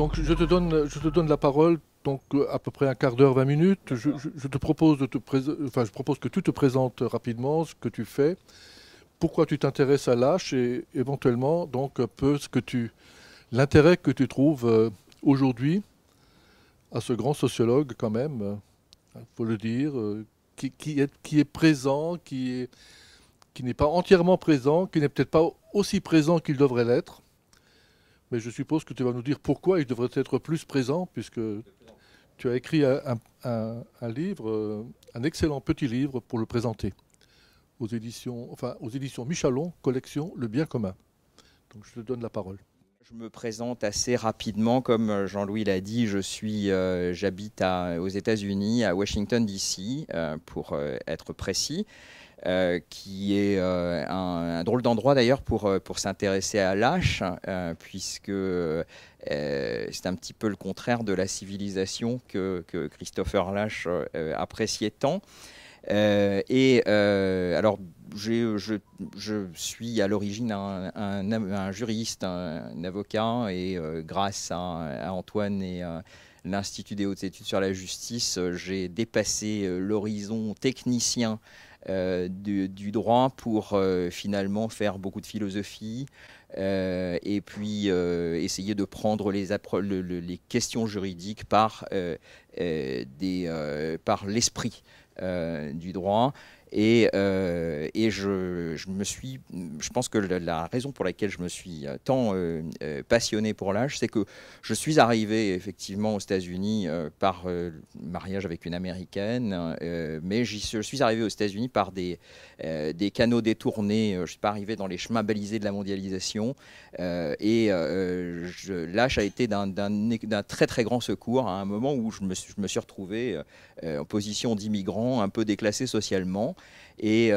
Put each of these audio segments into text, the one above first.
Donc je te donne la parole, donc à peu près un quart d'heure, 20 minutes. Je propose que tu te présentes rapidement, ce que tu fais, pourquoi tu t'intéresses à Lasch et éventuellement donc un peu ce que tu, l'intérêt que tu trouves aujourd'hui à ce grand sociologue quand même, il faut le dire, qui est présent, qui n'est pas entièrement présent, qui n'est peut-être pas aussi présent qu'il devrait l'être. Mais je suppose que tu vas nous dire pourquoi il devrait être plus présent, puisque tu as écrit un livre, un excellent petit livre pour le présenter aux éditions, Michalon, collection Le Bien commun. Donc je te donne la parole. Je me présente assez rapidement, comme Jean-Louis l'a dit, j'habite aux États-Unis, à Washington D.C. Pour être précis. Qui est un drôle d'endroit d'ailleurs pour s'intéresser à Lasch, puisque c'est un petit peu le contraire de la civilisation que Christopher Lasch appréciait tant. Alors, je suis à l'origine un juriste, un avocat, et grâce à Antoine et l'Institut des Hautes Études sur la Justice, j'ai dépassé l'horizon technicien du droit pour finalement faire beaucoup de philosophie et puis essayer de prendre les questions juridiques par l'esprit du droit. Et je pense que la raison pour laquelle je me suis tant passionné pour Lasch, c'est que je suis arrivé effectivement aux États-Unis par mariage avec une Américaine, mais je suis arrivé aux États-Unis par des canaux détournés. Je ne suis pas arrivé dans les chemins balisés de la mondialisation. Lasch a été d'un très très grand secours à un moment où je me suis retrouvé en position d'immigrant un peu déclassé socialement. Et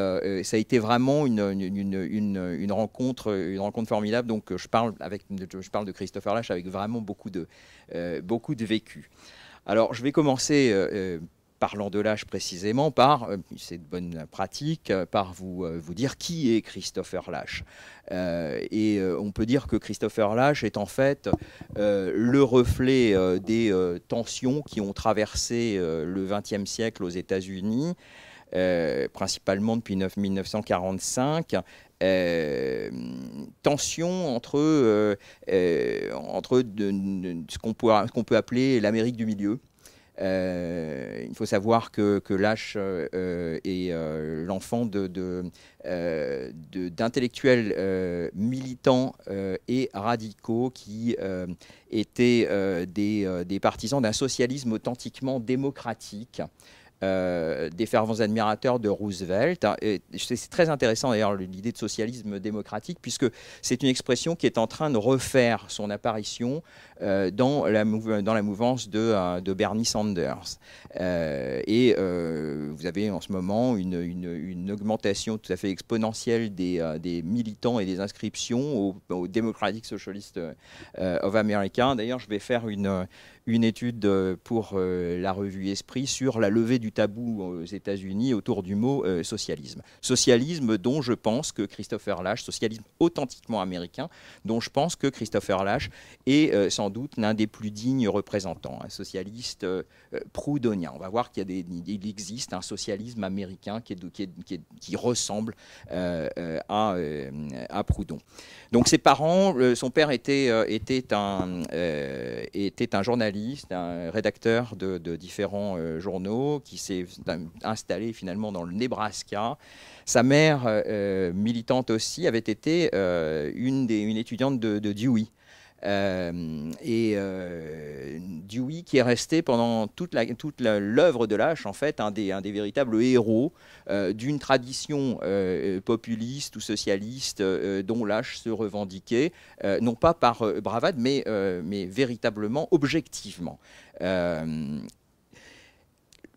ça a été vraiment une rencontre, formidable. Donc je parle de Christopher Lasch avec vraiment beaucoup de vécu. Alors je vais commencer parlant de Lasch précisément par cette bonne pratique, par vous dire qui est Christopher Lasch. On peut dire que Christopher Lasch est en fait le reflet des tensions qui ont traversé le XXe siècle aux États-Unis. Principalement depuis 1945, tension entre ce qu'on peut appeler l'Amérique du milieu. Il faut savoir que Lasch est l'enfant d'intellectuels militants et radicaux qui étaient des partisans d'un socialisme authentiquement démocratique. Des fervents admirateurs de Roosevelt. C'est très intéressant d'ailleurs l'idée de socialisme démocratique, puisque c'est une expression qui est en train de refaire son apparition dans la mouvance de Bernie Sanders. Vous avez en ce moment une augmentation tout à fait exponentielle des militants et des inscriptions au Democratic Socialist of America. D'ailleurs, je vais faire une étude pour la revue Esprit sur la levée du tabou aux États-Unis autour du mot socialisme. Socialisme dont je pense que Christopher Lasch, socialisme authentiquement américain, dont je pense que Christopher Lasch est sans doute l'un des plus dignes représentants, un socialiste proudhonien. On va voir qu'il existe un socialisme américain qui ressemble à Proudhon. Donc ses parents, son père était un journaliste, un rédacteur de différents journaux, qui s'est installé finalement dans le Nebraska. Sa mère, militante aussi, avait été une étudiante de Dewey. Dewey qui est resté pendant toute l'œuvre de Lasch, en fait, un des véritables héros d'une tradition populiste ou socialiste dont Lasch se revendiquait, non pas par bravade, mais véritablement, objectivement.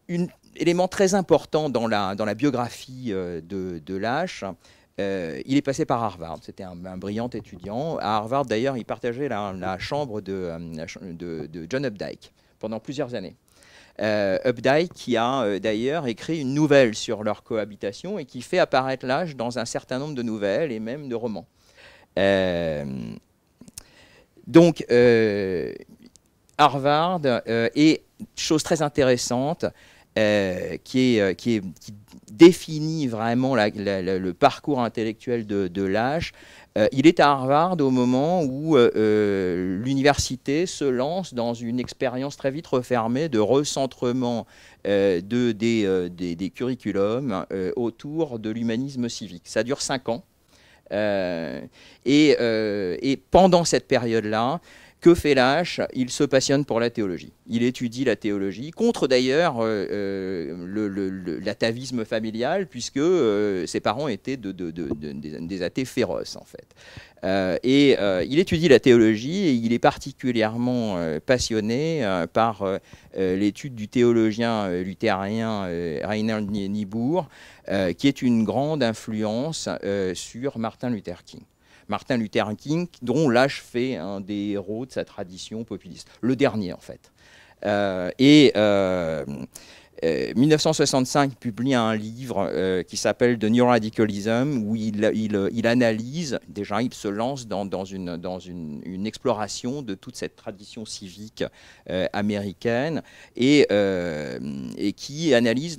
Un élément très important dans la biographie de Lasch, il est passé par Harvard. C'était un brillant étudiant. À Harvard, d'ailleurs, il partageait la chambre de John Updike pendant plusieurs années. Updike qui a d'ailleurs écrit une nouvelle sur leur cohabitation et qui fait apparaître Lasch dans un certain nombre de nouvelles et même de romans. Harvard, et chose très intéressante, qui définit vraiment le parcours intellectuel de Lasch. Il est à Harvard au moment où l'université se lance dans une expérience très vite refermée de recentrement des curriculums autour de l'humanisme civique. Ça dure 5 ans. Et pendant cette période-là, que fait Lasch? Il se passionne pour la théologie. Il étudie la théologie, contre d'ailleurs l'atavisme familial, puisque ses parents étaient des athées féroces, en fait. Il étudie la théologie et il est particulièrement passionné par l'étude du théologien luthérien Reinhold Niebuhr, qui est une grande influence sur Martin Luther King. Martin Luther King, dont Lasch fait un des héros de sa tradition populiste. Le dernier, en fait. 1965 publie un livre qui s'appelle « The New Radicalism », où il analyse, déjà il se lance dans une exploration de toute cette tradition civique américaine, et qui analyse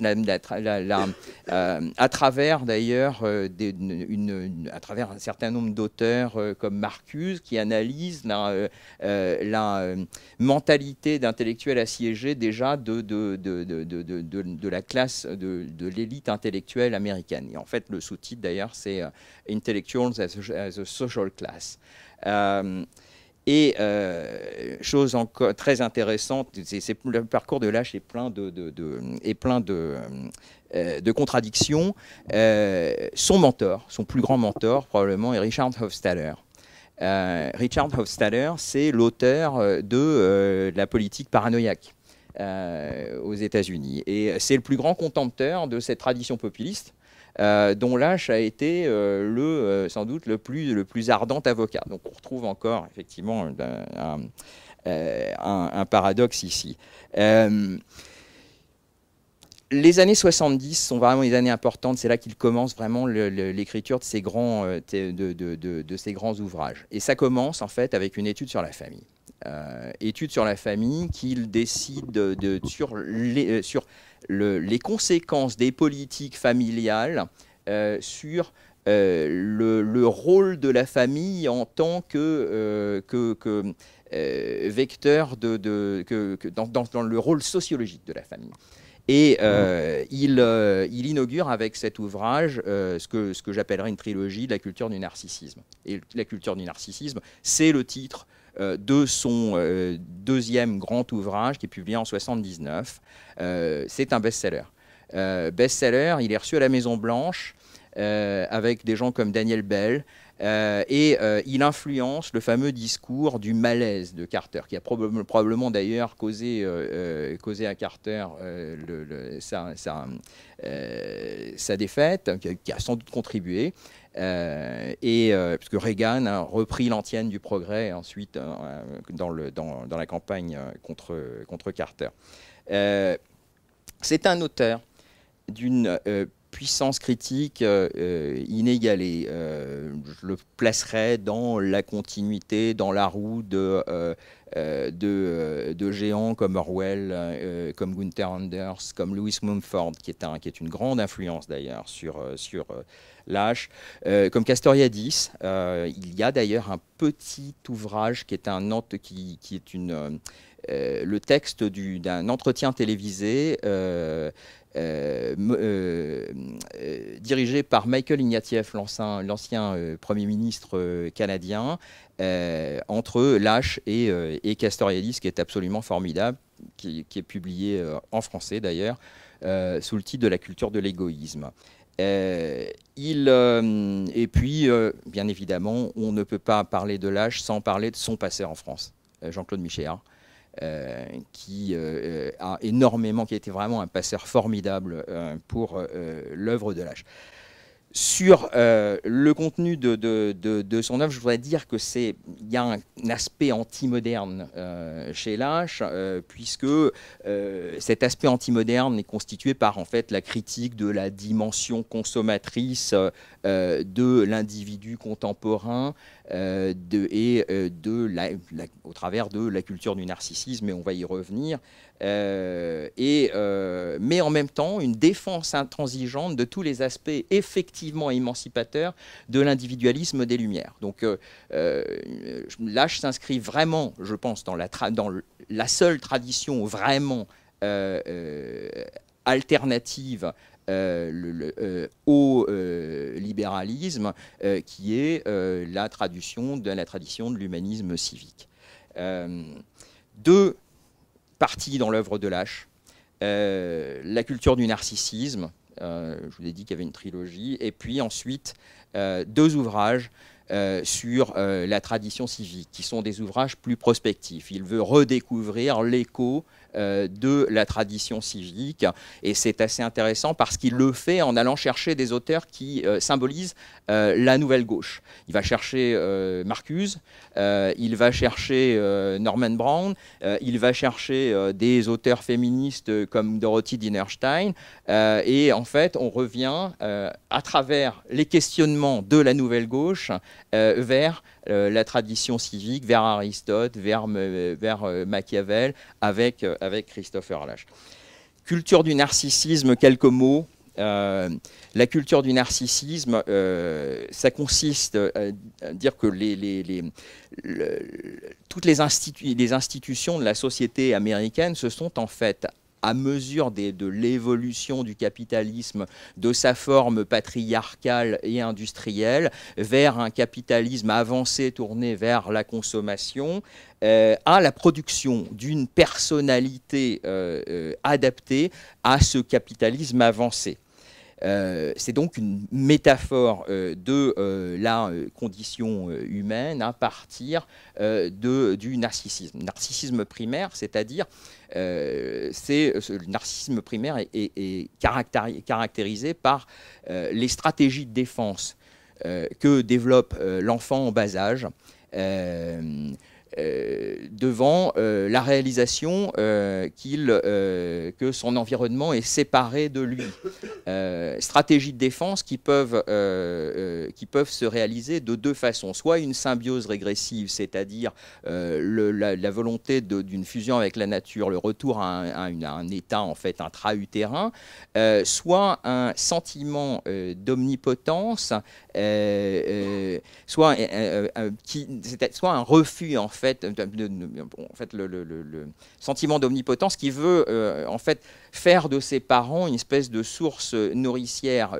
à travers d'ailleurs un certain nombre d'auteurs comme Marcuse, qui analyse la mentalité d'intellectuels assiégés déjà de la classe, de l'élite intellectuelle américaine. Et en fait, le sous-titre, d'ailleurs, c'est « Intellectuals as a Social Class ». Chose encore très intéressante, le parcours de Lasch est plein de contradictions. Son mentor, son plus grand mentor, probablement, est Richard Hofstadter. Richard Hofstadter, c'est l'auteur de la politique paranoïaque aux États-Unis. Et c'est le plus grand contempteur de cette tradition populiste, dont Lasch a été sans doute le plus ardent avocat. Donc on retrouve encore effectivement un paradoxe ici. Les années 70 sont vraiment les années importantes. C'est là qu'il commence vraiment l'écriture de ses grands ouvrages. Et ça commence en fait avec une étude sur la famille. Étude sur la famille qu'il décide sur les conséquences des politiques familiales sur le rôle de la famille en tant que vecteur dans le rôle sociologique de la famille. Et il inaugure avec cet ouvrage ce que j'appellerais une trilogie, La culture du narcissisme. Et La culture du narcissisme, c'est le titre de son deuxième grand ouvrage qui est publié en 1979. C'est un best-seller. Best-seller, il est reçu à la Maison-Blanche avec des gens comme Daniel Bell, il influence le fameux discours du malaise de Carter, qui a probablement d'ailleurs causé à Carter sa défaite, qui a sans doute contribué. Parce que Reagan a repris l'antienne du progrès ensuite dans la campagne contre Carter. C'est un auteur d'une puissance critique inégalée. Je le placerais dans la continuité, dans la roue de géants comme Orwell, comme Gunther Anders, comme Lewis Mumford, qui est une grande influence d'ailleurs sur Lasch, comme Castoriadis. Il y a d'ailleurs un petit ouvrage qui est le texte d'un entretien télévisé dirigé par Michael Ignatieff, l'ancien Premier ministre canadien, entre Lasch et Castoriadis, qui est absolument formidable, qui est publié en français d'ailleurs, sous le titre de « La culture de l'égoïsme ». Bien évidemment, on ne peut pas parler de Lasch sans parler de son passé en France, Jean-Claude Michéa, qui était vraiment un passeur formidable pour l'œuvre de Lasch. Sur le contenu de son œuvre, je voudrais dire que il y a un aspect anti-moderne chez Lasch, puisque cet aspect anti-moderne est constitué par en fait la critique de la dimension consommatrice de l'individu contemporain au travers de la culture du narcissisme, et on va y revenir. Mais en même temps, une défense intransigeante de tous les aspects effectivement émancipateurs de l'individualisme des Lumières. Donc Lasch s'inscrit vraiment, je pense, dans la seule tradition vraiment alternative au libéralisme, qui est la tradition de l'humanisme civique. Deux parties dans l'œuvre de Lasch: la culture du narcissisme, je vous ai dit qu'il y avait une trilogie, et puis ensuite deux ouvrages sur la tradition civique, qui sont des ouvrages plus prospectifs. Il veut redécouvrir l'écho de la tradition civique, et c'est assez intéressant parce qu'il le fait en allant chercher des auteurs qui symbolisent la nouvelle gauche. Il va chercher Marcuse, il va chercher Norman Brown, il va chercher des auteurs féministes comme Dorothy Dinerstein, et en fait on revient à travers les questionnements de la nouvelle gauche vers la tradition civique, vers Aristote, vers Machiavel, avec Christopher Lasch. Culture du narcissisme, quelques mots. La culture du narcissisme, ça consiste à dire que toutes les institutions de la société américaine se sont en fait, à mesure de l'évolution du capitalisme, de sa forme patriarcale et industrielle, vers un capitalisme avancé tourné vers la consommation, à la production d'une personnalité adaptée à ce capitalisme avancé. C'est donc une métaphore de la condition humaine à partir du narcissisme. Narcissisme primaire, c'est-à-dire, le narcissisme primaire est caractérisé par les stratégies de défense que développe l'enfant en bas âge devant la réalisation que son environnement est séparé de lui. Stratégies de défense qui peuvent se réaliser de deux façons. Soit une symbiose régressive, c'est-à-dire la volonté d'une fusion avec la nature, le retour à un état en fait intra-utérin, soit un sentiment d'omnipotence, soit un refus en fait, le sentiment d'omnipotence qui veut en fait faire de ses parents une espèce de source nourricière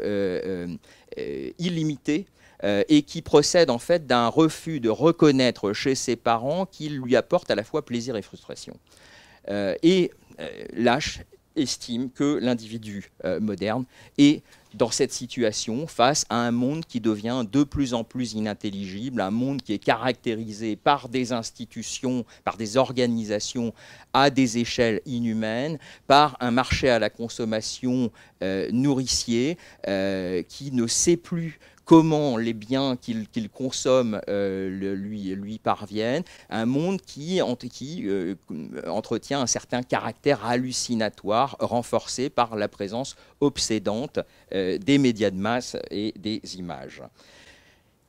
illimitée, et qui procède en fait d'un refus de reconnaître chez ses parents qu'il lui apporte à la fois plaisir et frustration. Lasch estime que l'individu moderne est dans cette situation, face à un monde qui devient de plus en plus inintelligible, un monde qui est caractérisé par des institutions, par des organisations à des échelles inhumaines, par un marché à la consommation nourricier qui ne sait plus comment les biens qu'il consomme lui parviennent, un monde qui entretient un certain caractère hallucinatoire, renforcé par la présence obsédante des médias de masse et des images.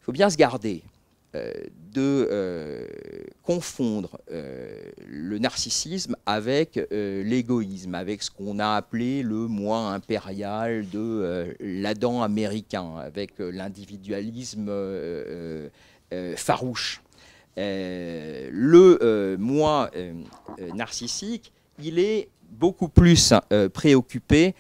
Il faut bien se garder de confondre le narcissisme avec l'égoïsme, avec ce qu'on a appelé le moi impérial de l'Adam américain, avec l'individualisme farouche. Le moi narcissique, il est beaucoup plus préoccupé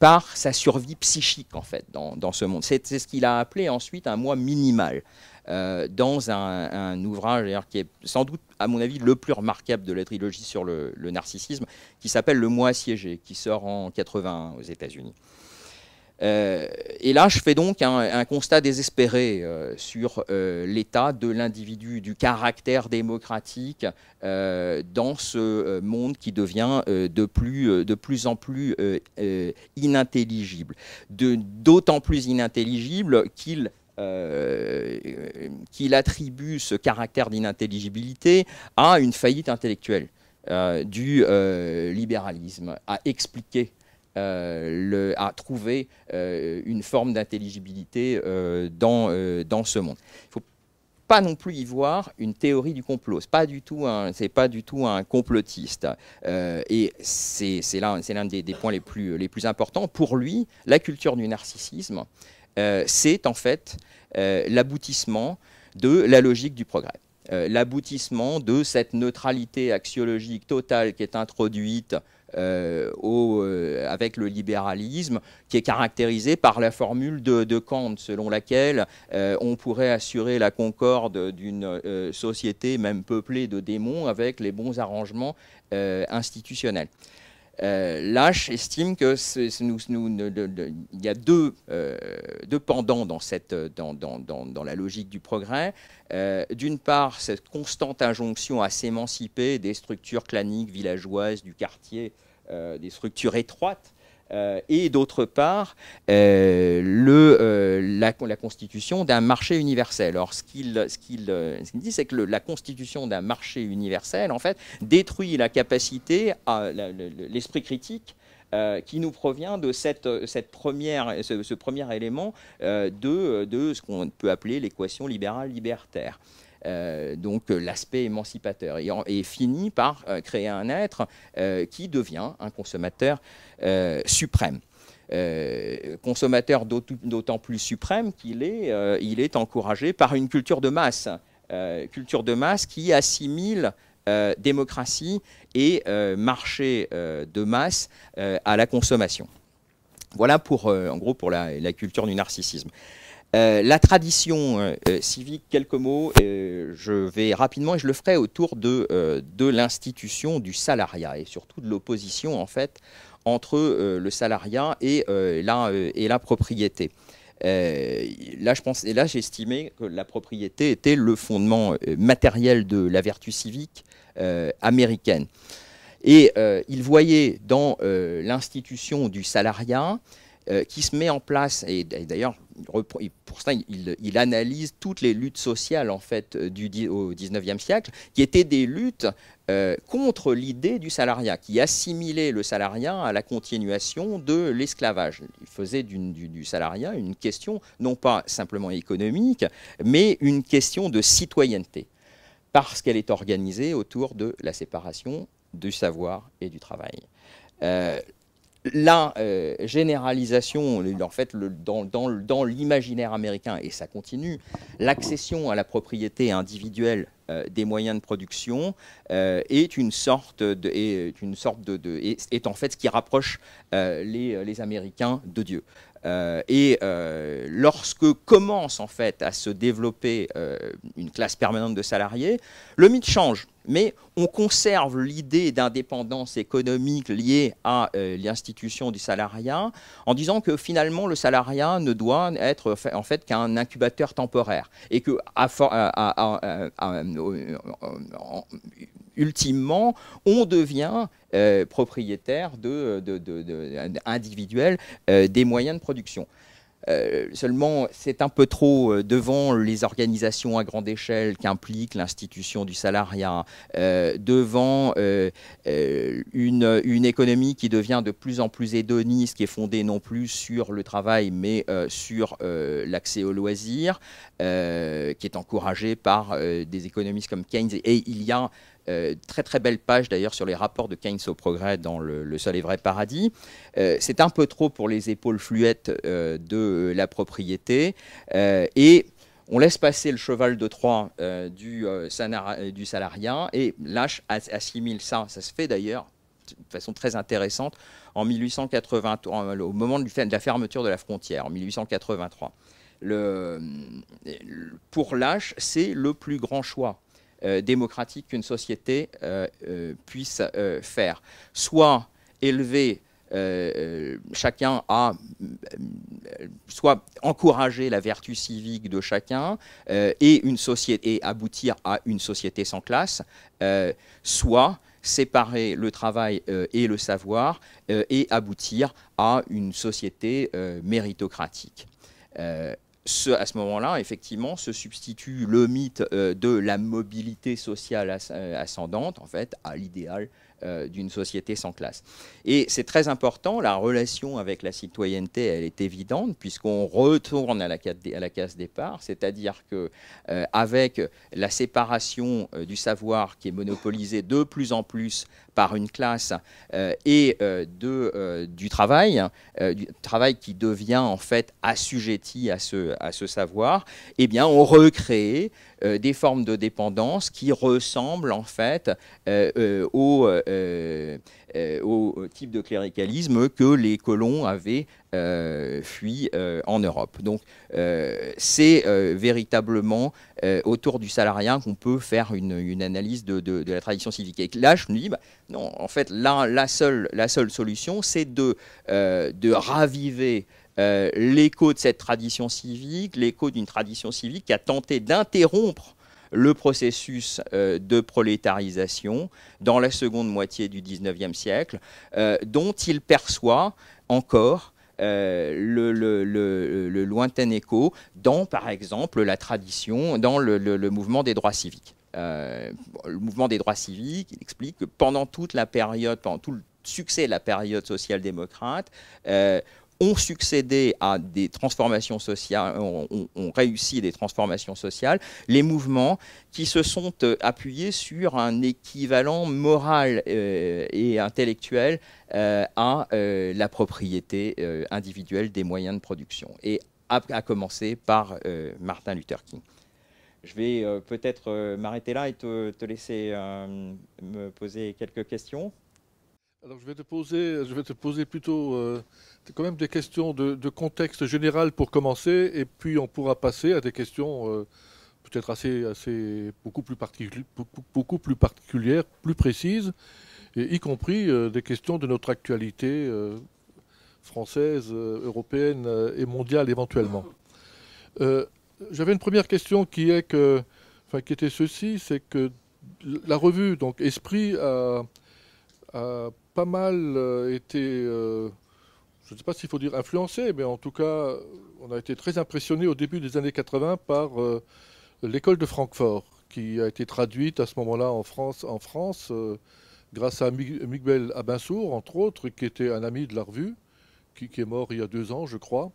par sa survie psychique en fait dans ce monde. C'est ce qu'il a appelé ensuite un moi minimal. Dans un ouvrage qui est sans doute, à mon avis, le plus remarquable de la trilogie sur le narcissisme, qui s'appelle « Le moi assiégé », qui sort en 1981 aux États-Unis. Et là, je fais donc un constat désespéré sur l'état de l'individu, du caractère démocratique dans ce monde qui devient de plus en plus inintelligible. D'autant plus inintelligible qu'il attribue ce caractère d'inintelligibilité à une faillite intellectuelle du libéralisme, à expliquer, à trouver une forme d'intelligibilité dans ce monde. Il ne faut pas non plus y voir une théorie du complot. Ce n'est pas du tout un complotiste. Et c'est l'un des points les plus importants. Pour lui, la culture du narcissisme, c'est en fait l'aboutissement de la logique du progrès. L'aboutissement de cette neutralité axiologique totale qui est introduite avec le libéralisme, qui est caractérisé par la formule de Kant, selon laquelle on pourrait assurer la concorde d'une société même peuplée de démons avec les bons arrangements institutionnels. Lasch estime que il y a deux pendants dans la logique du progrès. D'une part, cette constante injonction à s'émanciper des structures claniques, villageoises, du quartier, des structures étroites, et d'autre part, la constitution d'un marché universel. Or, ce qu'il dit, c'est que la constitution d'un marché universel, en fait, détruit la capacité à l'esprit critique qui nous provient de ce premier élément de ce qu'on peut appeler l'équation libérale-libertaire. Donc l'aspect émancipateur, et finit par créer un être qui devient un consommateur suprême. Consommateur d'autant plus suprême qu'il est encouragé par une culture de masse qui assimile démocratie et marché de masse à la consommation. Voilà en gros pour la culture du narcissisme. La tradition civique, quelques mots, je vais rapidement, et je le ferai autour de l'institution du salariat, et surtout de l'opposition en fait entre le salariat et la propriété. Là, j'estimais que la propriété était le fondement matériel de la vertu civique américaine. Et il voyait dans l'institution du salariat qui se met en place, et d'ailleurs, pour ça, il analyse toutes les luttes sociales en fait, au XIXe siècle, qui étaient des luttes contre l'idée du salariat, qui assimilait le salariat à la continuation de l'esclavage. Il faisait du salariat une question, non pas simplement économique, mais une question de citoyenneté, parce qu'elle est organisée autour de la séparation du savoir et du travail. La généralisation, en fait, dans l'imaginaire américain, et ça continue, l'accession à la propriété individuelle des moyens de production est en fait ce qui rapproche les Américains de Dieu. Lorsque commence en fait à se développer une classe permanente de salariés, le mythe change, mais on conserve l'idée d'indépendance économique liée à l'institution du salariat, en disant que finalement le salariat ne doit être en fait qu'un incubateur temporaire, et que ultimement, on devient propriétaire individuel des moyens de production. Seulement, c'est un peu trop devant les organisations à grande échelle qu'implique l'institution du salariat, devant une économie qui devient de plus en plus hédoniste, qui est fondée non plus sur le travail, mais sur l'accès au loisir, qui est encouragée par des économistes comme Keynes. Et il y a très très belle page d'ailleurs sur les rapports de Keynes au progrès dans le seul et vrai paradis. C'est un peu trop pour les épaules fluettes de la propriété, et on laisse passer le cheval de Troie du salariat, et Lasch assimile ça. Ça se fait d'ailleurs de façon très intéressante en 1883, au moment de la fermeture de la frontière en 1883. Pour Lasch, c'est le plus grand choix démocratique qu'une société puisse faire. Soit élever chacun a soit encourager la vertu civique de chacun et aboutir à une société sans classe, soit séparer le travail et le savoir et aboutir à une société méritocratique. À ce moment-là, effectivement, se substitue le mythe de la mobilité sociale ascendante, en fait, à l'idéal d'une société sans classe. Et c'est très important, la relation avec la citoyenneté, elle est évidente, puisqu'on retourne à la case départ, c'est-à-dire qu'avec la séparation du savoir qui est monopolisée de plus en plus par une classe du travail qui devient en fait assujetti à ce savoir, eh bien on recrée des formes de dépendance qui ressemblent en fait au type de cléricalisme que les colons avaient fui en Europe. Donc c'est véritablement autour du salariat qu'on peut faire une analyse de la tradition civique. Et là, je me dis, bah, non, en fait, la seule solution, c'est de raviver l'écho de cette tradition civique, l'écho d'une tradition civique qui a tenté d'interrompre le processus de prolétarisation dans la seconde moitié du 19e siècle, dont il perçoit encore le lointain écho dans, par exemple, la tradition, dans le mouvement des droits civiques. Le mouvement des droits civiques, il explique que pendant toute la période, pendant tout le succès de la période social-démocrate, ont succédé à des transformations sociales, ont réussi des transformations sociales, les mouvements qui se sont appuyés sur un équivalent moral et intellectuel à la propriété individuelle des moyens de production, et à commencer par Martin Luther King. Je vais peut-être m'arrêter là et te laisser me poser quelques questions. Alors je vais te poser plutôt quand même des questions de contexte général pour commencer, et puis on pourra passer à des questions peut-être beaucoup plus particulières, plus précises, et y compris des questions de notre actualité française, européenne et mondiale éventuellement. J'avais une première question qui était ceci, c'est que la revue donc Esprit a pas mal été, je ne sais pas s'il faut dire influencé, mais en tout cas, on a été très impressionné au début des années 80 par l'école de Francfort, qui a été traduite à ce moment-là en France grâce à Miguel Abensour, entre autres, qui était un ami de la revue, qui est mort il y a 2 ans, je crois.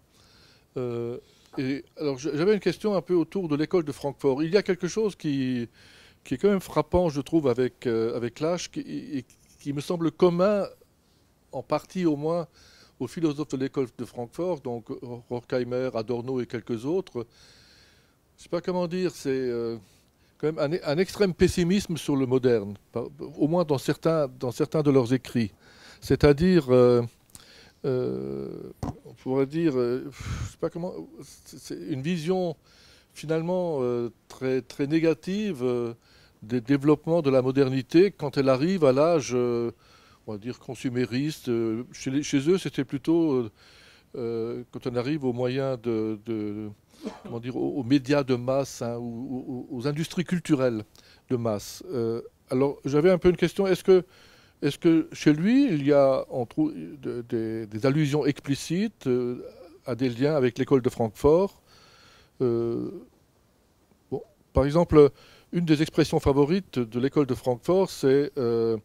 Et alors, j'avais une question un peu autour de l'école de Francfort. Il y a quelque chose qui est quand même frappant, je trouve, avec Lasch, qui me semble commun, en partie au moins, aux philosophes de l'école de Francfort, donc Horkheimer, Adorno et quelques autres. Je ne sais pas comment dire, c'est quand même un extrême pessimisme sur le moderne, au moins dans certains de leurs écrits. C'est-à-dire, on pourrait dire, je sais pas comment, c'est une vision finalement très, très négative des développements de la modernité quand elle arrive à l'âge, on va dire, consumériste. Chez eux, c'était plutôt quand on arrive aux moyens comment dire, aux médias de masse, hein, aux industries culturelles de masse. Alors, j'avais un peu une question. Est-ce que chez lui, il y a des allusions explicites à des liens avec l'école de Francfort? Bon, par exemple, une des expressions favorites de l'école de Francfort, c'est la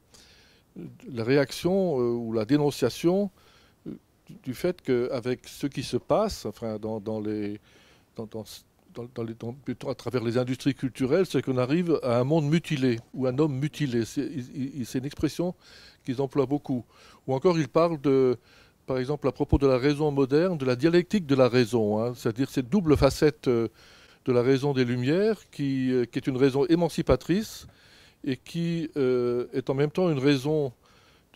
réaction ou la dénonciation du fait qu'avec ce qui se passe, enfin, à travers les industries culturelles, c'est qu'on arrive à un monde mutilé ou un homme mutilé. C'est une expression qu'ils emploient beaucoup. Ou encore, ils parlent de, par exemple, à propos de la raison moderne, de la dialectique de la raison, hein, c'est-à-dire cette double facette de la raison des Lumières, qui est une raison émancipatrice et qui est en même temps une raison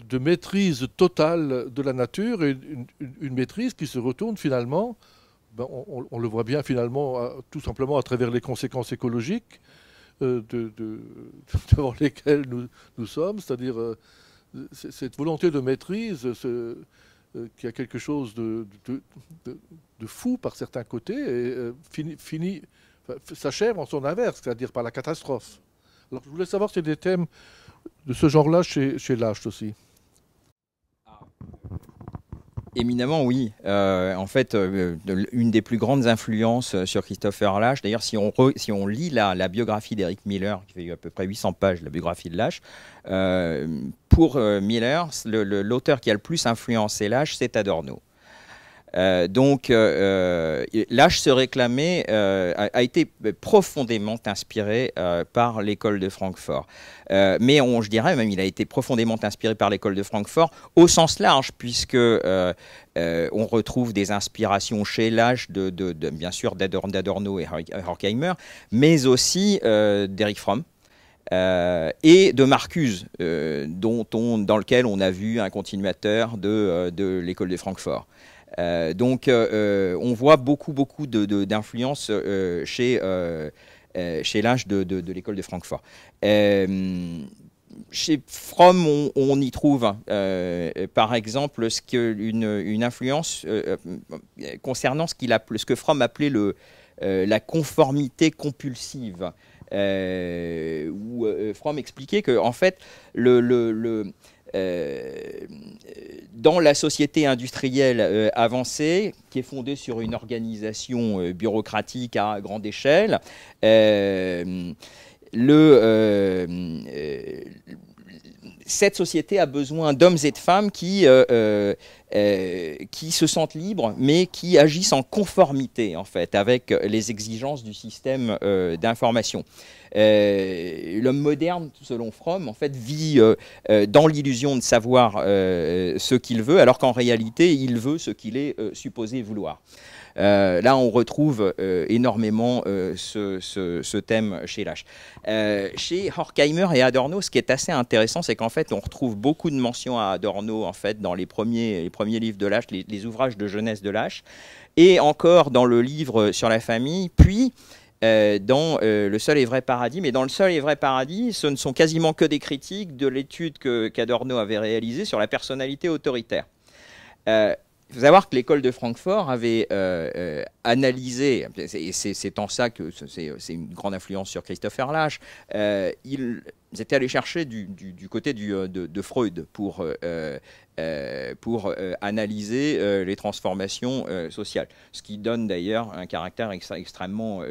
de maîtrise totale de la nature, et une maîtrise qui se retourne finalement, ben on le voit bien finalement, tout simplement à travers les conséquences écologiques devant lesquelles nous sommes, c'est-à-dire cette volonté de maîtrise qui a quelque chose de fou par certains côtés et s'achève en son inverse, c'est-à-dire par la catastrophe. Alors je voulais savoir si des thèmes de ce genre-là chez Lasch aussi. Éminemment, oui. En fait, une des plus grandes influences sur Christopher Lasch, d'ailleurs, si on lit la biographie d'Eric Miller, qui fait à peu près 800 pages, la biographie de Lasch, pour Miller, l'auteur qui a le plus influencé Lasch, c'est Adorno. Lasch se réclamait, a été profondément inspiré par l'école de Francfort. Mais je dirais même, il a été profondément inspiré par l'école de Francfort au sens large, puisque on retrouve des inspirations chez Lasch, bien sûr d'Adorno et Horkheimer, mais aussi d'Eric Fromm. Et de Marcuse, dans lequel on a vu un continuateur de l'école de Francfort. On voit beaucoup d'influence chez Lasch de l'école de Francfort. Chez Fromm, on y trouve, par exemple, une influence concernant ce que Fromm appelait la conformité compulsive, où Fromm expliquait que, en fait, dans la société industrielle avancée, qui est fondée sur une organisation bureaucratique à grande échelle, cette société a besoin d'hommes et de femmes qui se sentent libres, mais qui agissent en conformité, en fait, avec les exigences du système d'information. L'homme moderne, selon Fromm, en fait, vit dans l'illusion de savoir ce qu'il veut, alors qu'en réalité, il veut ce qu'il est supposé vouloir. Là, on retrouve énormément ce thème chez Lasch. Chez Horkheimer et Adorno, ce qui est assez intéressant, c'est qu'en fait, on retrouve beaucoup de mentions à Adorno, en fait, dans les premiers livres de Lasch, les ouvrages de jeunesse de Lasch, et encore dans le livre sur la famille, puis dans Le seul et vrai paradis. Mais dans Le seul et vrai paradis, ce ne sont quasiment que des critiques de l'étude qu'Adorno avait réalisée sur la personnalité autoritaire. Il faut savoir que l'école de Francfort avait analysé, et c'est en ça que c'est une grande influence sur Christopher Lasch, ils étaient allés chercher du côté de Freud pour analyser les transformations sociales, ce qui donne d'ailleurs un caractère extrêmement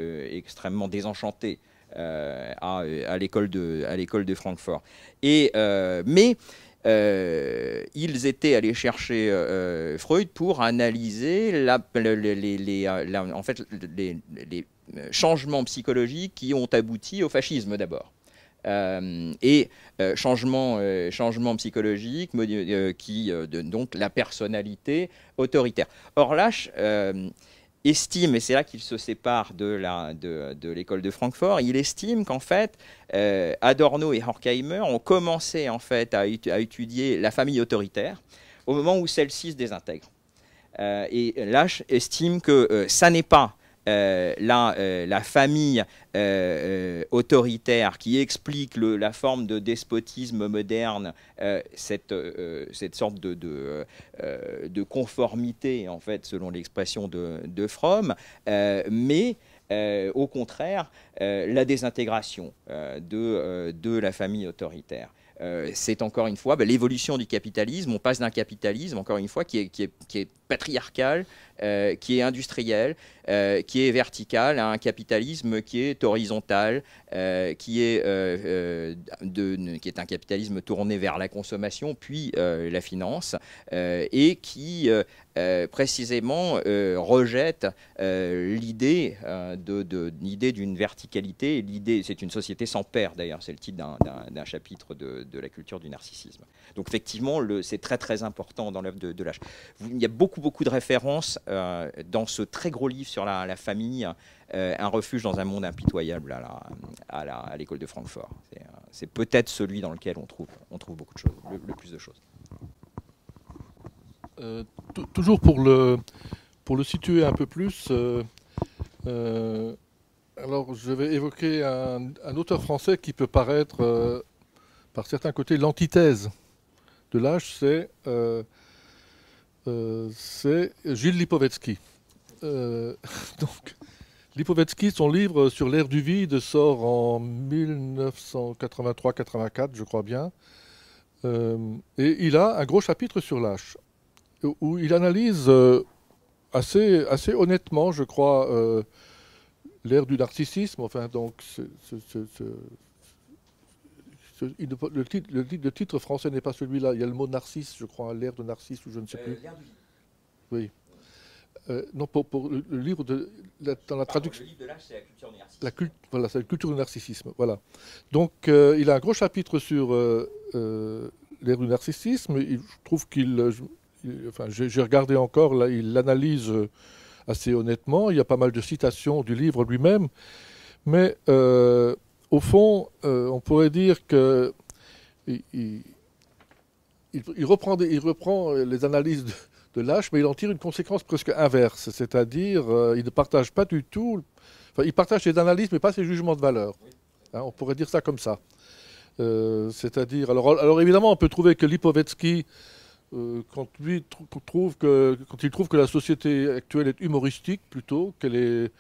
désenchanté à l'école de Francfort. Ils étaient allés chercher Freud pour analyser les changements psychologiques qui ont abouti au fascisme d'abord. Changements psychologiques donc la personnalité autoritaire. Or Lasch estime, et c'est là qu'il se sépare de l'école de Francfort, il estime qu'en fait, Adorno et Horkheimer ont commencé en fait, à étudier la famille autoritaire au moment où celle-ci se désintègre. Et Lasch estime que ça n'est pas la famille autoritaire qui explique la forme de despotisme moderne, cette sorte de conformité, en fait, selon l'expression de Fromm, mais au contraire, la désintégration de la famille autoritaire. C'est encore une fois l'évolution du capitalisme. On passe d'un capitalisme, encore une fois, qui est patriarcal, qui est industriel, qui est vertical, à un capitalisme qui est horizontal, qui est un capitalisme tourné vers la consommation, puis la finance, et qui précisément rejette l'idée d'une verticalité. L'idée, c'est une société sans père d'ailleurs, c'est le titre d'un chapitre de La culture du narcissisme. Donc effectivement, c'est très très important dans l'œuvre de Lasch. Il y a beaucoup de références dans ce très gros livre sur la famille, un refuge dans un monde impitoyable à l'école de Francfort. C'est peut-être celui dans lequel on trouve beaucoup de choses, le plus de choses. Toujours pour le situer un peu plus, alors je vais évoquer un auteur français qui peut paraître par certains côtés l'antithèse de Lasch, c'est Gilles Lipovetsky. Donc, Lipovetsky, son livre sur l'ère du vide sort en 1983-84, je crois bien. Et il a un gros chapitre sur Lasch, où il analyse assez honnêtement, je crois, l'ère du narcissisme. Enfin, donc, le titre français n'est pas celui-là. Il y a le mot narcisse, je crois, l'ère de narcisse, ou je ne sais plus. Oui. Non, pour le livre de dans la traduction. Le livre de Lasch, c'est La culture du narcissisme. Voilà, c'est La culture du narcissisme. Voilà. Donc, il a un gros chapitre sur l'ère du narcissisme. Je trouve qu'il, enfin, j'ai regardé encore. Là, il l'analyse assez honnêtement. Il y a pas mal de citations du livre lui-même, mais au fond, on pourrait dire que il reprend les analyses de Lasch, mais il en tire une conséquence presque inverse, c'est-à-dire il ne partage pas du tout, enfin, il partage ses analyses, mais pas ses jugements de valeur. Hein, on pourrait dire ça comme ça. C'est-à-dire, alors évidemment, on peut trouver que Lipovetsky, quand il trouve que la société actuelle est humoristique plutôt qu'elle est,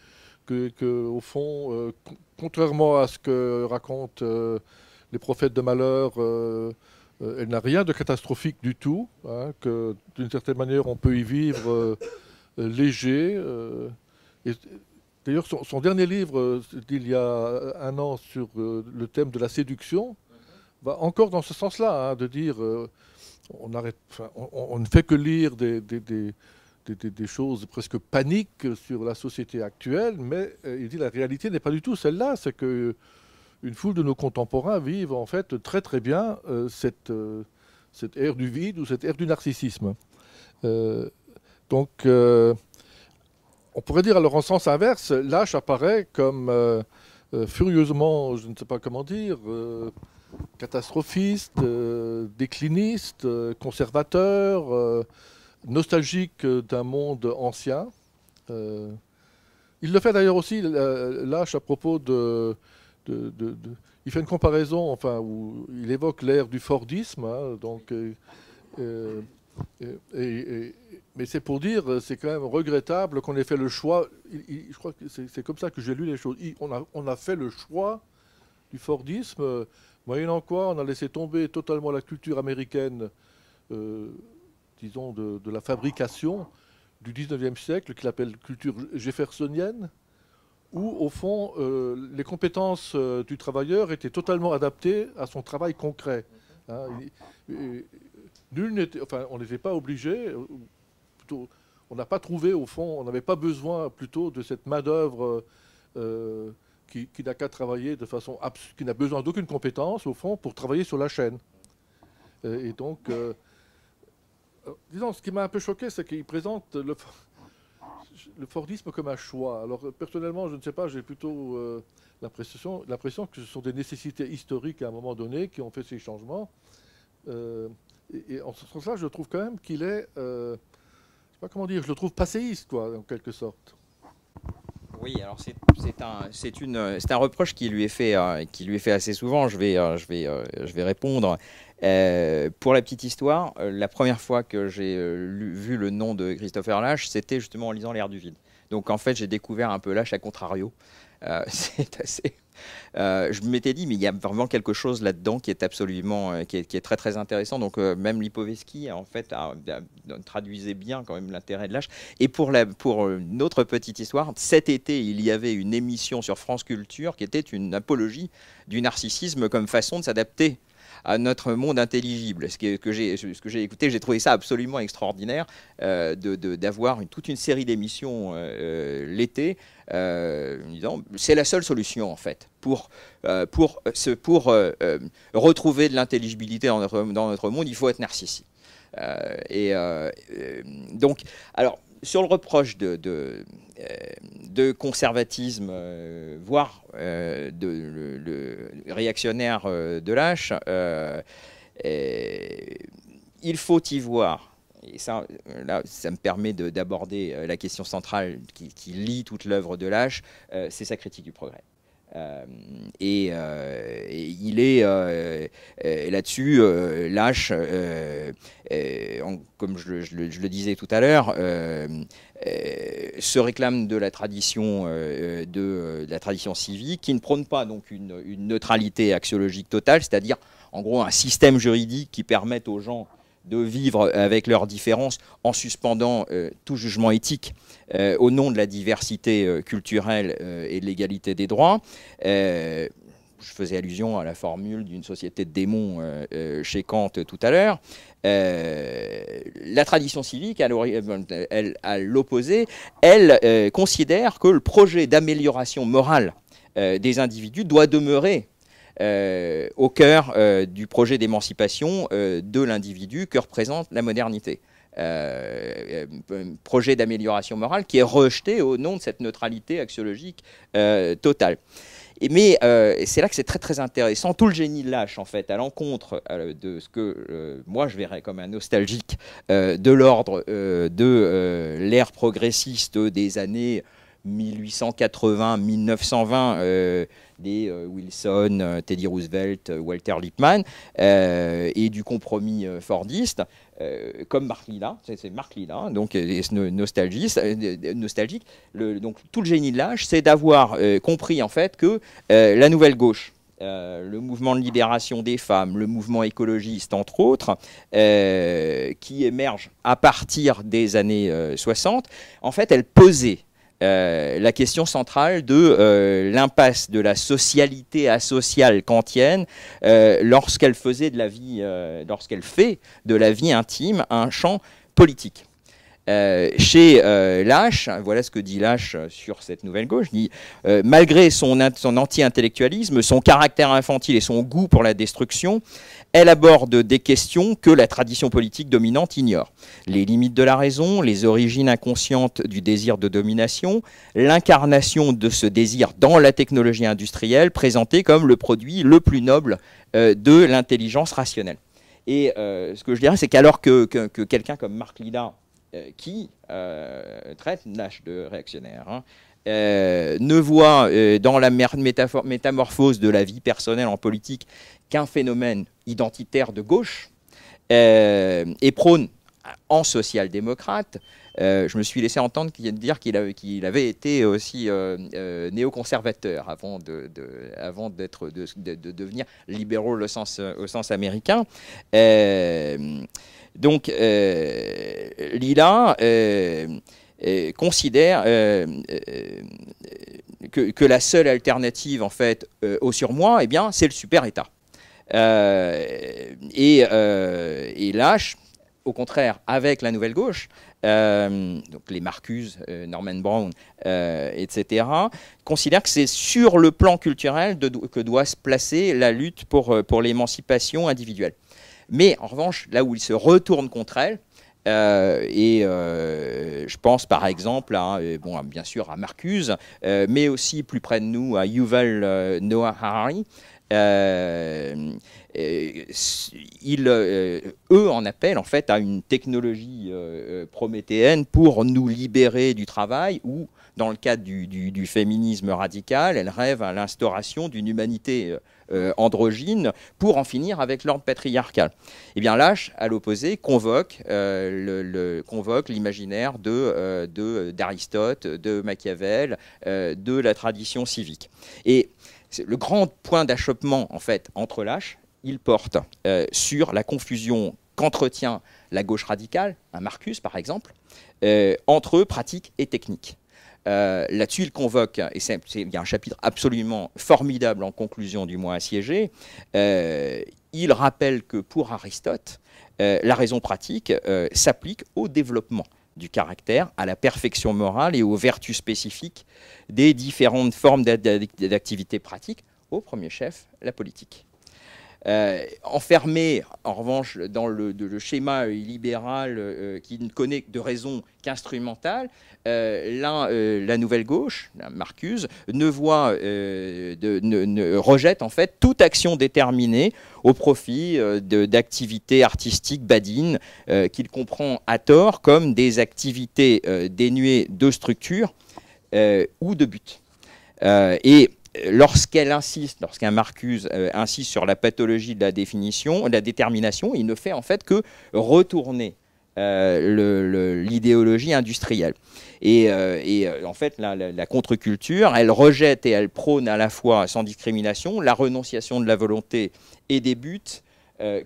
au fond, contrairement à ce que racontent les prophètes de malheur. Elle n'a rien de catastrophique du tout, hein, que d'une certaine manière on peut y vivre léger. D'ailleurs, son dernier livre d'il y a un an sur le thème de la séduction va encore dans ce sens-là, hein, de dire on ne fait que lire des choses presque paniques sur la société actuelle, mais il dit la réalité n'est pas du tout celle-là, c'est que une foule de nos contemporains vivent en fait très bien cette ère du vide ou cette ère du narcissisme. Donc, on pourrait dire alors en sens inverse, Lasch apparaît comme furieusement, je ne sais pas comment dire, catastrophiste, décliniste, conservateur, nostalgique d'un monde ancien. Il le fait d'ailleurs aussi, Lasch, à propos de... il fait une comparaison, enfin, où il évoque l'ère du Fordisme, hein, donc, mais c'est pour dire, c'est quand même regrettable qu'on ait fait le choix. Je crois que c'est comme ça que j'ai lu les choses. On a fait le choix du Fordisme, moyennant quoi on a laissé tomber totalement la culture américaine, disons, de la fabrication du 19e siècle, qu'il appelle culture jeffersonienne, où, au fond, les compétences du travailleur étaient totalement adaptées à son travail concret. Hein, on n'était pas obligé, plutôt, on n'a pas trouvé, au fond, on n'avait pas besoin plutôt de cette main-d'œuvre qui n'a qu'à travailler de façon absurde, qui n'a besoin d'aucune compétence, au fond, pour travailler sur la chaîne. Et donc, disons, ce qui m'a un peu choqué, c'est qu'il présente le fordisme comme un choix. Alors personnellement, je ne sais pas, j'ai plutôt l'impression que ce sont des nécessités historiques à un moment donné qui ont fait ces changements. Et en ce sens-là, je trouve quand même qu'il est, je sais pas comment dire, je le trouve passéiste, quoi, en quelque sorte. Oui, alors c'est un reproche qui lui est fait assez souvent. Je vais répondre. Pour la petite histoire, la première fois que j'ai vu le nom de Christopher Lasch, c'était justement en lisant l'ère du vide. Donc en fait, j'ai découvert un peu Lasch à contrario. Je m'étais dit, mais il y a vraiment quelque chose là-dedans qui est absolument, qui est très intéressant. Donc même Lipovetsky, en fait, traduisait bien quand même l'intérêt de Lasch. Et pour une autre petite histoire, cet été, il y avait une émission sur France Culture qui était une apologie du narcissisme comme façon de s'adapter à notre monde intelligible. Ce que j'ai écouté, j'ai trouvé ça absolument extraordinaire d'avoir toute une série d'émissions l'été, disant c'est la seule solution en fait pour retrouver de l'intelligibilité dans notre monde, il faut être narcissique. Donc alors sur le reproche de conservatisme, voire de réactionnaire de Lasch, il faut y voir, et ça, là, ça me permet d'aborder la question centrale qui lie toute l'œuvre de Lasch, c'est sa critique du progrès. Et il est là-dessus Lasch, comme je le disais tout à l'heure, se réclame de la tradition civique, qui ne prône pas donc une neutralité axiologique totale, c'est-à-dire en gros un système juridique qui permette aux gens de vivre avec leurs différences en suspendant tout jugement éthique au nom de la diversité culturelle et de l'égalité des droits. Je faisais allusion à la formule d'une société de démons chez Kant tout à l'heure. La tradition civique, à l'opposé, elle considère que le projet d'amélioration morale des individus doit demeurer au cœur du projet d'émancipation de l'individu que représente la modernité. Projet d'amélioration morale qui est rejeté au nom de cette neutralité axiologique totale. Mais c'est là que c'est très très intéressant, tout le génie Lasch en fait, à l'encontre de ce que moi je verrais comme un nostalgique de l'ordre de l'ère progressiste des années 1880-1920, des Wilson, Teddy Roosevelt, Walter Lippmann, et du compromis fordiste, comme Marc Lilla, c'est Marc Lilla, donc nostalgique. Donc tout le génie de Lasch, c'est d'avoir compris en fait que la nouvelle gauche, le mouvement de libération des femmes, le mouvement écologiste entre autres, qui émerge à partir des années 60, en fait elle pesait la question centrale de l'impasse de la socialité asociale kantienne lorsqu'elle faisait de la vie, lorsqu'elle fait de la vie intime un champ politique. Chez Lasch, voilà ce que dit Lasch sur cette nouvelle gauche, dit malgré son anti-intellectualisme, son caractère infantile et son goût pour la destruction, elle aborde des questions que la tradition politique dominante ignore. Les limites de la raison, les origines inconscientes du désir de domination, l'incarnation de ce désir dans la technologie industrielle présentée comme le produit le plus noble de l'intelligence rationnelle. Et ce que je dirais, c'est qu'alors que quelqu'un comme Marc Lilla, qui traite Lasch de réactionnaire, hein, ne voit dans la métamorphose de la vie personnelle en politique qu'un phénomène identitaire de gauche, et prône en social-démocrate. Je me suis laissé entendre dire qu'il avait été aussi néoconservateur avant de devenir libéraux au sens américain. Donc, Lilla considère que la seule alternative, en fait, au surmoi, eh bien, c'est le super-État. Et Lasch, au contraire, avec la Nouvelle Gauche, donc les Marcuse, Norman Brown, etc., considèrent que c'est sur le plan culturel que doit se placer la lutte pour l'émancipation individuelle. Mais en revanche, là où il se retourne contre elle, je pense par exemple bien sûr à Marcuse, mais aussi plus près de nous à Yuval Noah Harari, eux en appellent en fait à une technologie prométhéenne pour nous libérer du travail, ou dans le cadre du féminisme radical, elle rêve à l'instauration d'une humanité androgyne pour en finir avec l'ordre patriarcal. Et bien Lasch, à l'opposé, convoque l'imaginaire d'Aristote, de Machiavel, de la tradition civique. Et le grand point d'achoppement en fait entre Lasch, il porte sur la confusion qu'entretient la gauche radicale, un Marcuse par exemple, entre pratique et technique. Là-dessus, il convoque, et il y a un chapitre absolument formidable en conclusion du mois assiégé, il rappelle que pour Aristote, la raison pratique s'applique au développement du caractère, à la perfection morale et aux vertus spécifiques des différentes formes d'activités pratiques, au premier chef, la politique. Enfermé, en revanche, dans le schéma libéral qui ne connaît de raison qu'instrumentale, la nouvelle gauche, Marcuse, rejette en fait toute action déterminée au profit d'activités artistiques badines qu'il comprend à tort comme des activités dénuées de structure ou de but. Et lorsqu'un Marcuse insiste sur la pathologie de la définition, de la détermination, il ne fait en fait que retourner l'idéologie industrielle. Et en fait, la contre-culture, elle rejette et elle prône à la fois, sans discrimination, la renonciation de la volonté et des buts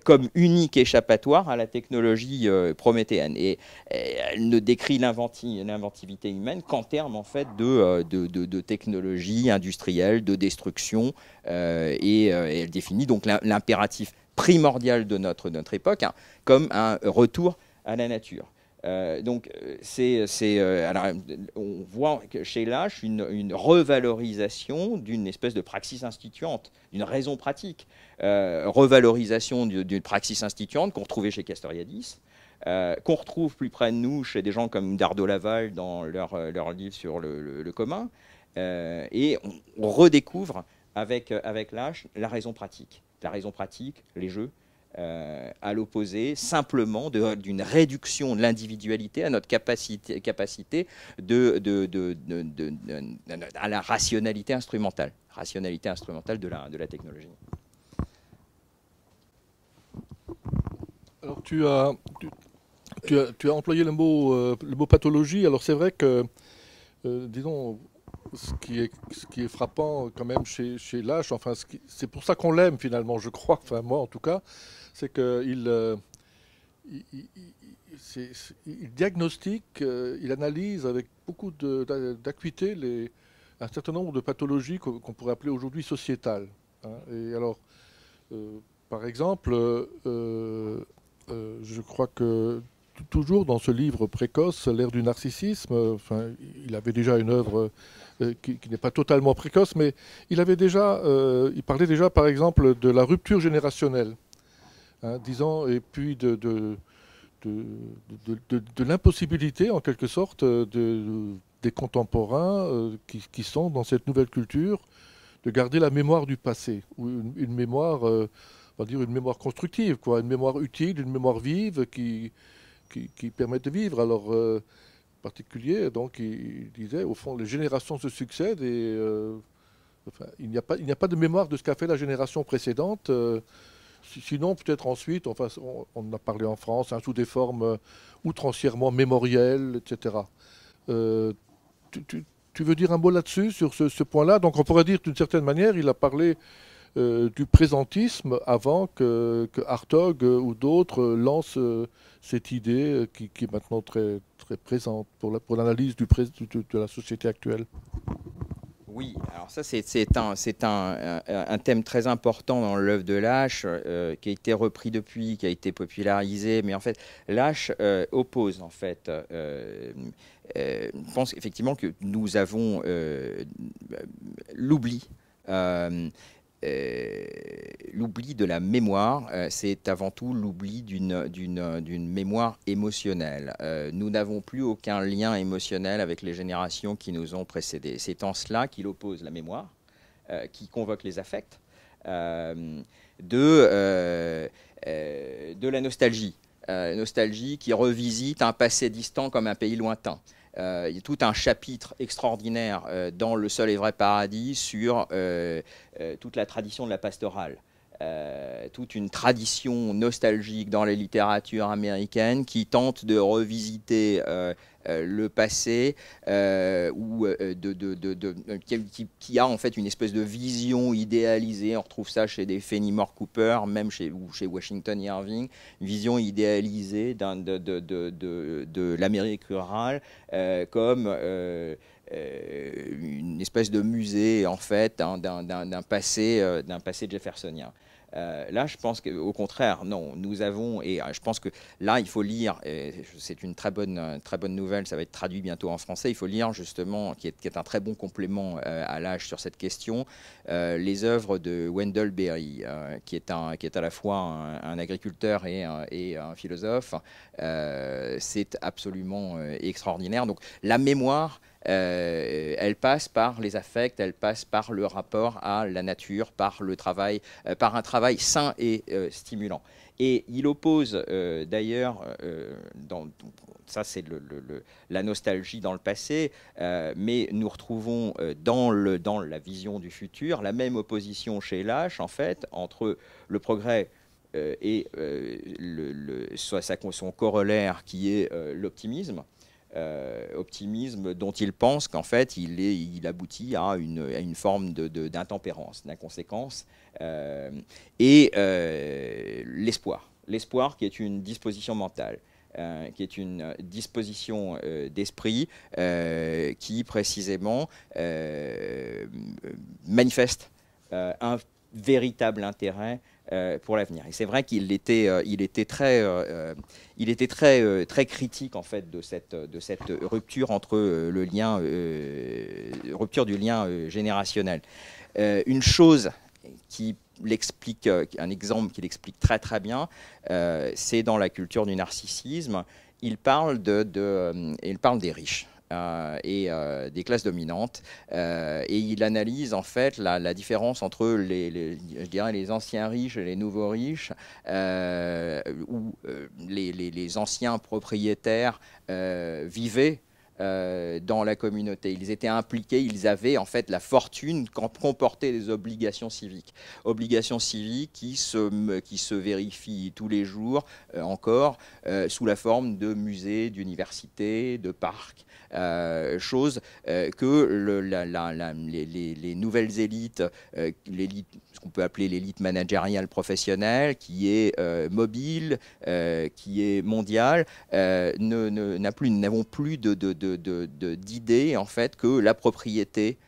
comme unique échappatoire à la technologie prométhéenne. Et elle ne décrit l'inventivité humaine qu'en termes en fait, de technologie industrielle, de destruction, et elle définit donc l'impératif primordial de notre époque hein, comme un retour à la nature. Donc, on voit chez Lasch une revalorisation d'une espèce de praxis instituante, d'une raison pratique, revalorisation d'une praxis instituante qu'on retrouvait chez Castoriadis, qu'on retrouve plus près de nous chez des gens comme Dardo Laval dans leur livre sur le commun, et on redécouvre avec Lasch la raison pratique, les jeux. À l'opposé simplement d'une réduction de l'individualité à notre capacité à la rationalité instrumentale de la technologie. Alors tu as employé le mot pathologie. Alors c'est vrai que, disons, ce qui est frappant quand même chez Lasch, enfin, c'est pour ça qu'on l'aime finalement, je crois, enfin moi en tout cas, c'est qu'il il diagnostique, il analyse avec beaucoup d'acuité un certain nombre de pathologies qu'on pourrait appeler aujourd'hui sociétales. Hein. Et alors, par exemple, je crois que toujours dans ce livre précoce, L'ère du narcissisme, enfin, il avait déjà une œuvre qui n'est pas totalement précoce, mais il parlait déjà par exemple de la rupture générationnelle, hein, disons, et puis de l'impossibilité en quelque sorte des contemporains qui sont dans cette nouvelle culture de garder la mémoire du passé, ou une mémoire, on va dire une mémoire constructive, quoi, une mémoire utile, une mémoire vive qui permettent de vivre. Alors, en particulier, donc, il disait, au fond, les générations se succèdent et enfin, il n'y a pas de mémoire de ce qu'a fait la génération précédente. Sinon, peut-être ensuite, enfin, on a parlé en France, hein, sous des formes outrancièrement mémorielles, etc. Tu veux dire un mot là-dessus, sur ce point-là? Donc, on pourrait dire, d'une certaine manière, il a parlé du présentisme avant que Hartog ou d'autres lancent cette idée qui est maintenant très, très présente pour l'analyse de la société actuelle. Oui, alors ça c'est un thème très important dans l'œuvre de Lasch, qui a été repris depuis, qui a été popularisé, mais en fait Lasch oppose en fait, pense effectivement que nous avons l'oubli. L'oubli de la mémoire, c'est avant tout l'oubli d'une mémoire émotionnelle. Nous n'avons plus aucun lien émotionnel avec les générations qui nous ont précédés. C'est en cela qu'il oppose la mémoire, qui convoque les affects, de la nostalgie. Nostalgie qui revisite un passé distant comme un pays lointain. Il y a tout un chapitre extraordinaire dans Le seul et vrai paradis sur toute la tradition de la pastorale, toute une tradition nostalgique dans les littératures américaines qui tente de revisiter le passé, qui a en fait une espèce de vision idéalisée. On retrouve ça chez des Fenimore Cooper, même chez Washington Irving, une vision idéalisée de l'Amérique rurale comme une espèce de musée en fait, hein, d'un passé jeffersonien. Là, je pense qu'au contraire, non, nous avons, et je pense que là, il faut lire, c'est une très bonne nouvelle, ça va être traduit bientôt en français, il faut lire justement, qui est un très bon complément à Lasch sur cette question, les œuvres de Wendell Berry, qui est à la fois un agriculteur et un philosophe. C'est absolument extraordinaire. Donc la mémoire, elle passe par les affects, elle passe par le rapport à la nature, par le travail, par un travail sain et stimulant. Et il oppose d'ailleurs, ça c'est la nostalgie dans le passé, mais nous retrouvons dans la vision du futur la même opposition chez Lasch en fait entre le progrès et son corollaire qui est l'optimisme. Optimisme dont il pense qu'en fait il aboutit à une forme d'intempérance, d'inconséquence, et l'espoir. L'espoir qui est une disposition mentale, qui est une disposition d'esprit qui précisément manifeste un véritable intérêt pour l'avenir. Et c'est vrai qu'il était, très critique en fait de cette rupture entre le lien, rupture du lien générationnel. Une chose qui l'explique, un exemple qui l'explique très bien, c'est dans La culture du narcissisme. Il parle des riches et des classes dominantes, et il analyse en fait la différence entre je dirais les anciens riches et les nouveaux riches, où les anciens propriétaires vivaient dans la communauté. Ils étaient impliqués, ils avaient en fait la fortune qu'en comportaient les obligations civiques qui se vérifient tous les jours encore sous la forme de musées, d'universités, de parcs, chose que les nouvelles élites, ce qu'on peut appeler l'élite managériale professionnelle, qui est mobile, qui est mondiale, n'avons plus d'idée en fait que la propriété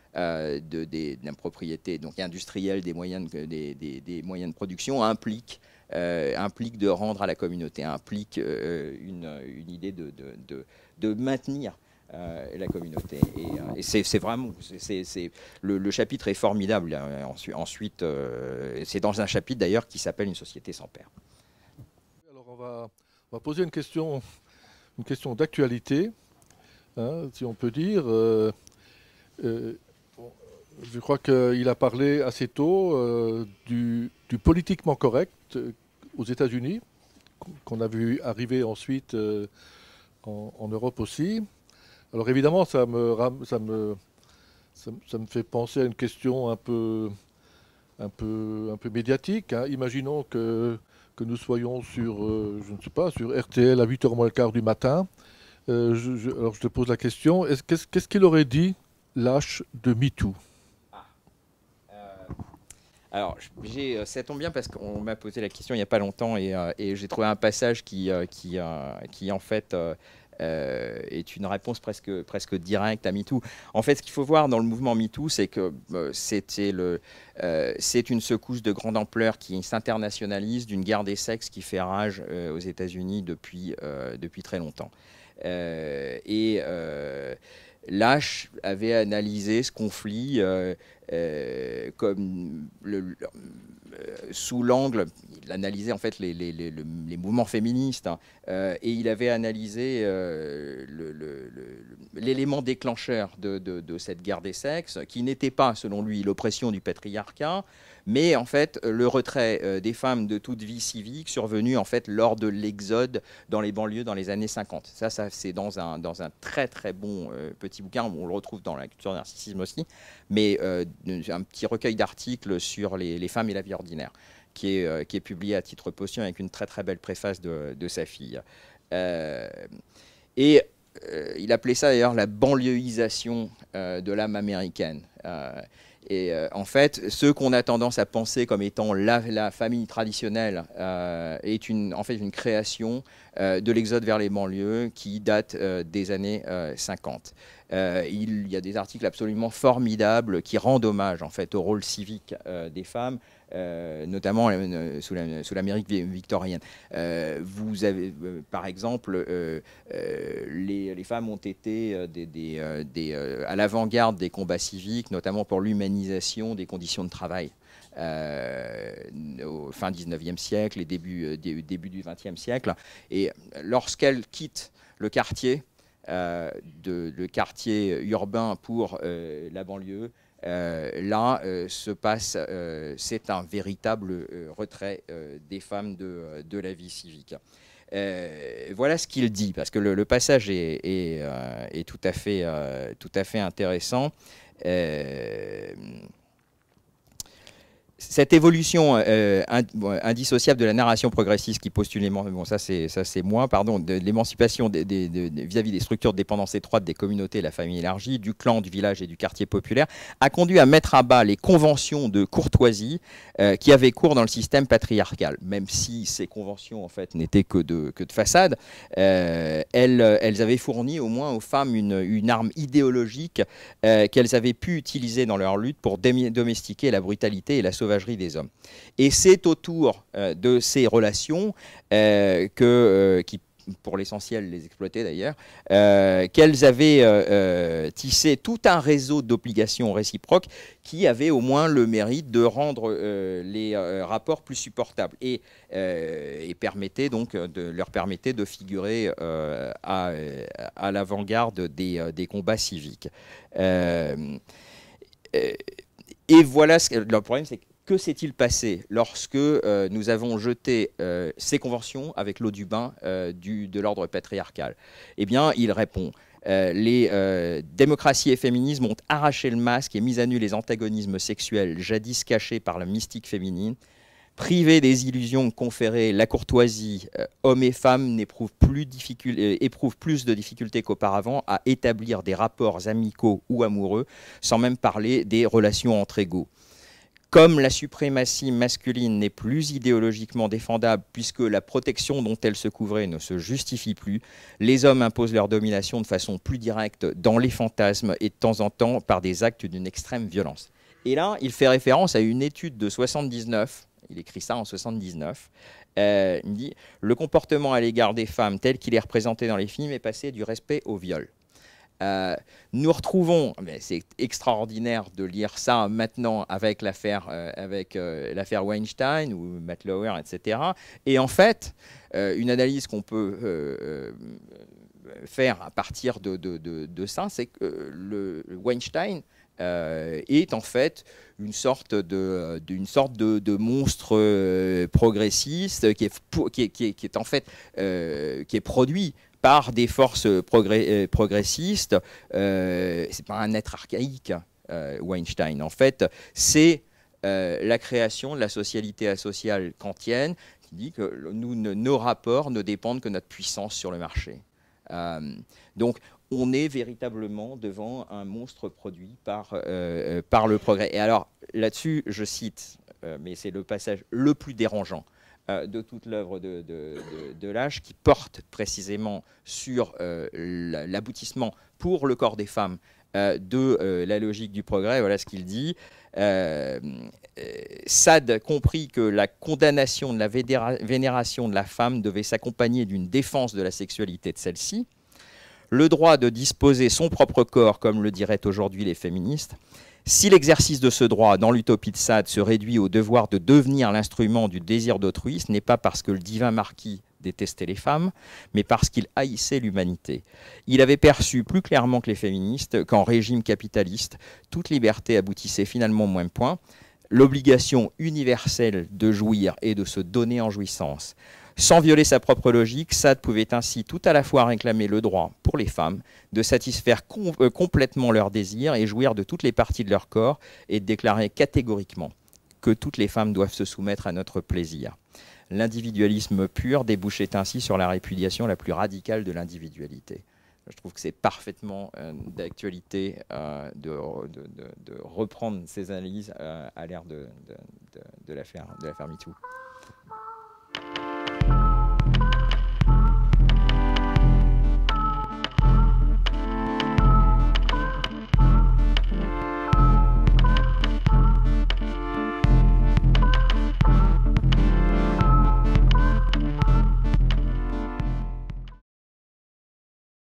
donc industrielle des moyens des moyens de production implique de rendre à la communauté, implique une idée de maintenir la communauté. Et c'est vraiment le chapitre est formidable. Ensuite c'est dans un chapitre d'ailleurs qui s'appelle Une société sans père. Alors on va poser une question d'actualité. Hein, si on peut dire, je crois qu'il a parlé assez tôt du politiquement correct aux États-Unis, qu'on a vu arriver ensuite en Europe aussi. Alors évidemment, ça me fait penser à une question un peu médiatique. Hein. Imaginons que nous soyons sur, je ne sais pas, sur RTL à 8h45 du matin. Alors je te pose la question, qu'est-ce qu'il aurait dit Lasch de MeToo? Alors, ça tombe bien parce qu'on m'a posé la question il n'y a pas longtemps et j'ai trouvé un passage qui en fait est une réponse presque directe à MeToo. En fait, ce qu'il faut voir dans le mouvement MeToo, c'est que c'est une secousse de grande ampleur qui s'internationalise, d'une guerre des sexes qui fait rage aux États-Unis depuis très longtemps. Lasch avait analysé ce conflit comme sous l'angle, il analysait en fait les mouvements féministes, hein, et il avait analysé l'élément déclencheur de cette guerre des sexes, qui n'était pas, selon lui, l'oppression du patriarcat, mais en fait le retrait des femmes de toute vie civique survenu en fait lors de l'exode dans les banlieues dans les années 50. Ça c'est dans un très bon petit bouquin, on le retrouve dans La culture du narcissisme aussi, mais un petit recueil d'articles sur les femmes et la vie ordinaire qui est publié à titre posthume avec une très belle préface de sa fille. Il appelait ça d'ailleurs la banlieusisation de l'âme américaine. En fait, ce qu'on a tendance à penser comme étant la famille traditionnelle est en fait une création de l'exode vers les banlieues qui date des années 50. Il y a des articles absolument formidables qui rendent hommage en fait au rôle civique des femmes, notamment sous l'Amérique victorienne. Vous avez, par exemple, les femmes ont été à l'avant-garde des combats civiques, notamment pour l'humanisation des conditions de travail. Au fin 19e siècle et début du 20e siècle. Et lorsqu'elles quittent le quartier, de quartier urbain pour la banlieue, là se passe, c'est un véritable retrait des femmes de la vie civique. Voilà ce qu'il dit, parce que le passage est tout à fait intéressant. Cette évolution indissociable de la narration progressiste qui postule, bon, ça c'est moi, pardon, de l'émancipation vis-à-vis des structures de dépendance étroite des communautés, la famille élargie, du clan, du village et du quartier populaire, a conduit à mettre à bas les conventions de courtoisie qui avaient cours dans le système patriarcal. Même si ces conventions en fait n'étaient que de façade, elles avaient fourni au moins aux femmes une arme idéologique qu'elles avaient pu utiliser dans leur lutte pour domestiquer la brutalité et la sauvagerie des hommes. Et c'est autour de ces relations qui, pour l'essentiel, les exploitaient d'ailleurs, qu'elles avaient tissé tout un réseau d'obligations réciproques qui avait au moins le mérite de rendre les rapports plus supportables et permettait donc leur permettait de figurer à l'avant-garde des combats civiques. Et voilà ce que le problème, c'est que s'est-il passé lorsque nous avons jeté ces conventions avec l'eau du bain de l'ordre patriarcal? Eh bien, il répond. Les démocraties et féminismes ont arraché le masque et mis à nu les antagonismes sexuels jadis cachés par la mystique féminine. Privés des illusions conférées, la courtoisie, hommes et femmes éprouvent plus de difficultés qu'auparavant à établir des rapports amicaux ou amoureux, sans même parler des relations entre égaux. Comme la suprématie masculine n'est plus idéologiquement défendable puisque la protection dont elle se couvrait ne se justifie plus, les hommes imposent leur domination de façon plus directe dans les fantasmes et de temps en temps par des actes d'une extrême violence. Et là, il fait référence à une étude de 1979, il écrit ça en 1979, il dit « Le comportement à l'égard des femmes tel qu'il est représenté dans les films est passé du respect au viol ». Nous retrouvons, c'est extraordinaire de lire ça maintenant avec l'affaire Weinstein ou Matlauer, etc. Et en fait, une analyse qu'on peut faire à partir de ça, c'est que le Weinstein est en fait une sorte de monstre progressiste qui est en fait qui est produit par des forces progressistes. C'est pas un être archaïque, Weinstein. En fait, c'est la création de la socialité sociale kantienne qui dit que nos rapports ne dépendent que de notre puissance sur le marché. Donc, on est véritablement devant un monstre produit par le progrès. Et alors, là-dessus, je cite, mais c'est le passage le plus dérangeant de toute l'œuvre de Lasch, qui porte précisément sur l'aboutissement pour le corps des femmes de la logique du progrès. Voilà ce qu'il dit. Sade comprit que la condamnation de la vénération de la femme devait s'accompagner d'une défense de la sexualité de celle-ci. Le droit de disposer son propre corps, comme le diraient aujourd'hui les féministes. Si l'exercice de ce droit, dans l'utopie de Sade, se réduit au devoir de devenir l'instrument du désir d'autrui, ce n'est pas parce que le divin marquis détestait les femmes, mais parce qu'il haïssait l'humanité. Il avait perçu plus clairement que les féministes qu'en régime capitaliste, toute liberté aboutissait finalement au même point, l'obligation universelle de jouir et de se donner en jouissance. Sans violer sa propre logique, Sade pouvait ainsi tout à la fois réclamer le droit, pour les femmes, de satisfaire complètement leurs désirs et jouir de toutes les parties de leur corps et de déclarer catégoriquement que toutes les femmes doivent se soumettre à notre plaisir. L'individualisme pur débouchait ainsi sur la répudiation la plus radicale de l'individualité. Je trouve que c'est parfaitement d'actualité de reprendre ces analyses à l'ère de l'affaire MeToo.